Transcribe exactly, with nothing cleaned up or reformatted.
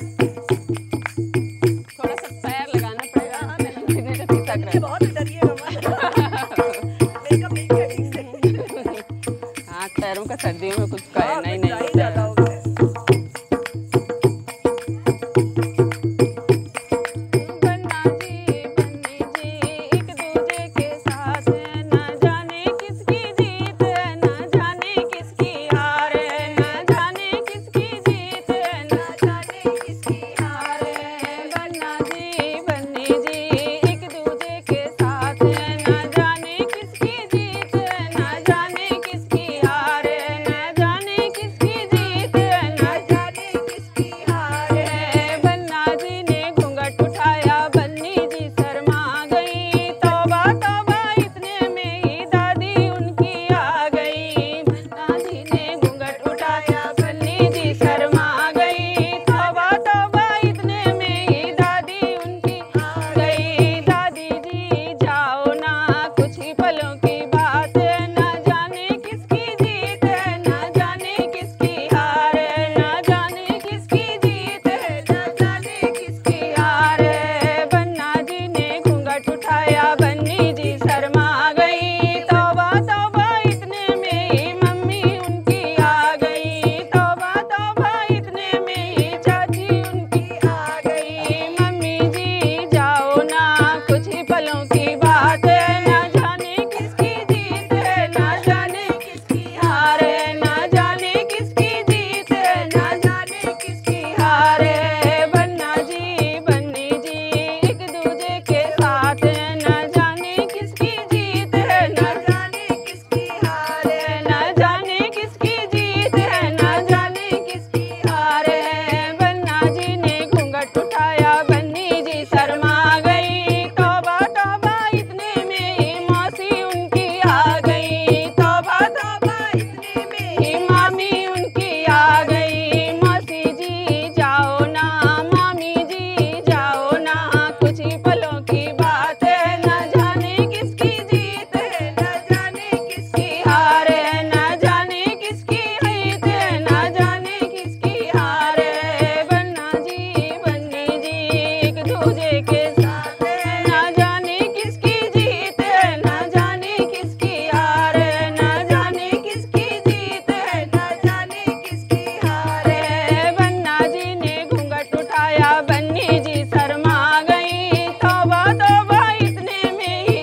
थोड़ा सा पैर लगाना पड़ेगा, बहुत डरिएगा। हाँ, पैरों का सर्दियों में